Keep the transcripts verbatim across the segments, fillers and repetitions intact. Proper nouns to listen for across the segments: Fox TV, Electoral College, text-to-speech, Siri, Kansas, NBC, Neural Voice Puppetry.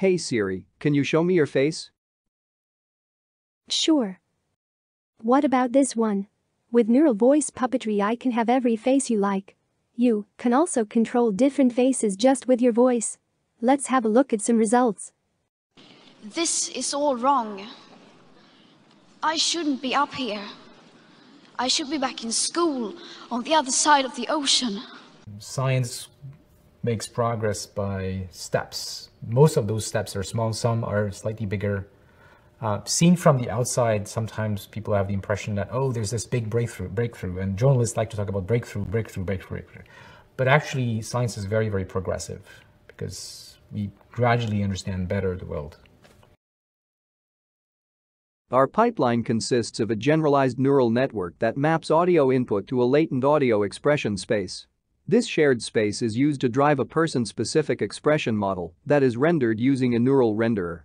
Hey Siri, can you show me your face? Sure. What about this one? With Neural Voice Puppetry, I can have every face you like. You can also control different faces just with your voice. Let's have a look at some results. This is all wrong. I shouldn't be up here. I should be back in school on the other side of the ocean. Science makes progress by steps. Most of those steps are small, some are slightly bigger. Uh, seen from the outside, sometimes people have the impression that, oh, there's this big breakthrough, breakthrough, and journalists like to talk about breakthrough, breakthrough, breakthrough, breakthrough. But actually, science is very, very progressive because we gradually understand better the world. Our pipeline consists of a generalized neural network that maps audio input to a latent audio expression space. This shared space is used to drive a person-specific expression model that is rendered using a neural renderer.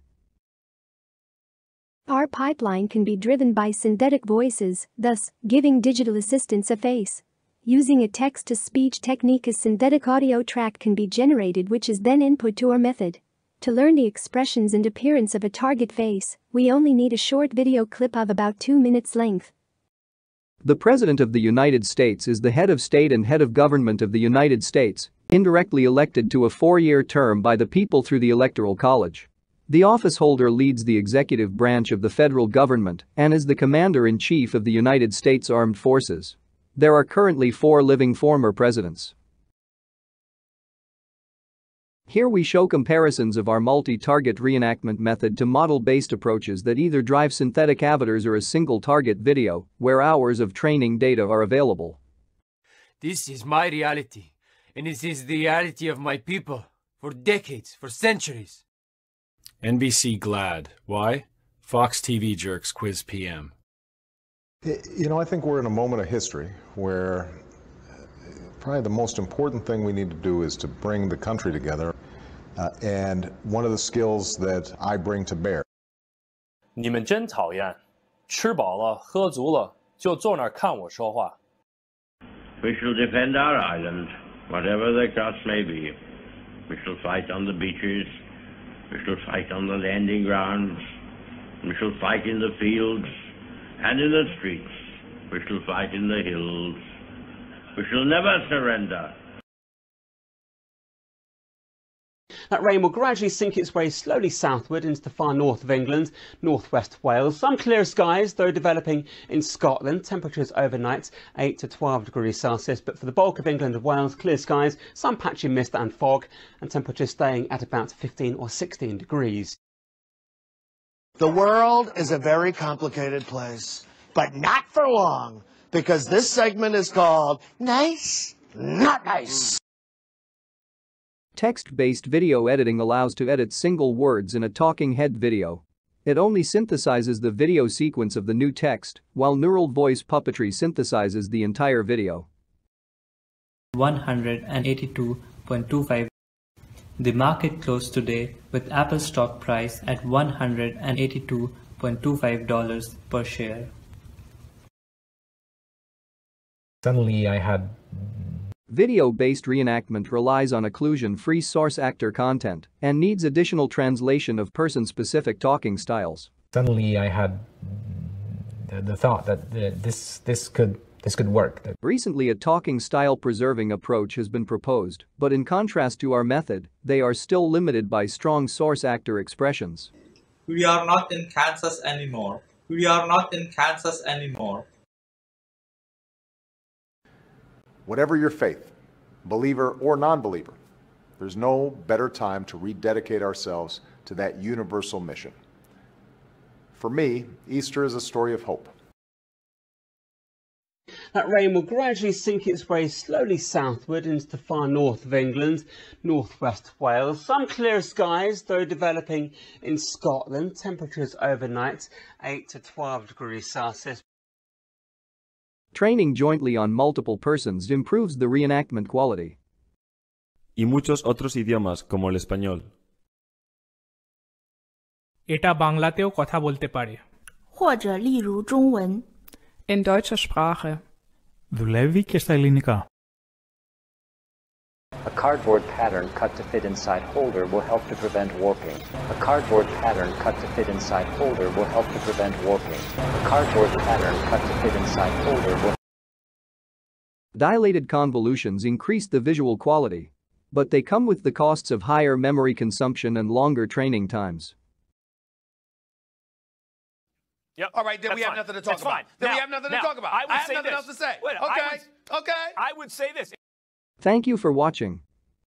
Our pipeline can be driven by synthetic voices, thus giving digital assistants a face. Using a text-to-speech technique, a synthetic audio track can be generated, which is then input to our method. To learn the expressions and appearance of a target face, we only need a short video clip of about two minutes length. The President of the United States is the head of state and head of government of the United States, indirectly elected to a four-year term by the people through the Electoral College. The officeholder leads the executive branch of the federal government and is the commander-in-chief of the United States Armed Forces. There are currently four living former presidents. Here we show comparisons of our multi-target reenactment method to model-based approaches that either drive synthetic avatars or a single-target video, where hours of training data are available. This is my reality, and it is the reality of my people, for decades, for centuries. N B C glad. Why? Fox T V jerks quiz P M. You know, I think we're in a moment of history where probably the most important thing we need to do is to bring the country together. Uh, and one of the skills that I bring to bear. 你们真讨厌，吃饱了喝足了就坐那儿看我说话。We shall defend our island, whatever the cost may be. We shall fight on the beaches. We shall fight on the landing grounds. We shall fight in the fields and in the streets. We shall fight in the hills. We shall never surrender. That rain will gradually sink its way slowly southward into the far north of England, northwest Wales. Some clear skies, though, developing in Scotland. Temperatures overnight eight to twelve degrees Celsius, but for the bulk of England and Wales, clear skies, some patchy mist and fog, and temperatures staying at about fifteen or sixteen degrees. The world is a very complicated place, but not for long, because this segment is called Nice, Not Nice. Text-based video editing allows to edit single words in a talking head video. It only synthesizes the video sequence of the new text, while neural voice puppetry synthesizes the entire video. one hundred eighty-two point two five. The market closed today with Apple stock price at one hundred eighty-two point two five dollars per share. Suddenly I had... Video-based reenactment relies on occlusion-free source actor content and needs additional translation of person-specific talking styles. Suddenly I had the, the thought that the, this, this, could, this could work. Recently a talking style preserving approach has been proposed, but in contrast to our method, they are still limited by strong source actor expressions. We are not in Kansas anymore. We are not in Kansas anymore. Whatever your faith, believer or non-believer, there's no better time to rededicate ourselves to that universal mission. For me, Easter is a story of hope. That rain will gradually sink its way slowly southward into the far north of England, northwest Wales. Some clear skies, though, developing in Scotland. Temperatures overnight eight to twelve degrees Celsius. Training jointly on multiple persons improves the reenactment quality. Y muchos otros idiomas como el español. Eta banglateo kotha bolte pare. 或者例如中文. In deutscher Sprache. Δουλεύει και στα ελληνικά. A cardboard pattern cut to fit inside holder will help to prevent warping. A cardboard pattern cut to fit inside holder will help to prevent warping. A cardboard pattern cut to fit inside holder will. Dilated convolutions increase the visual quality, but they come with the costs of higher memory consumption and longer training times. Yep. All right, then That's we have fine. nothing to talk That's about. Fine. Then now, we have nothing now, to talk about. I, would I have say nothing this. else to say. Wait, okay, I would, okay. I would say this. Thank you for watching.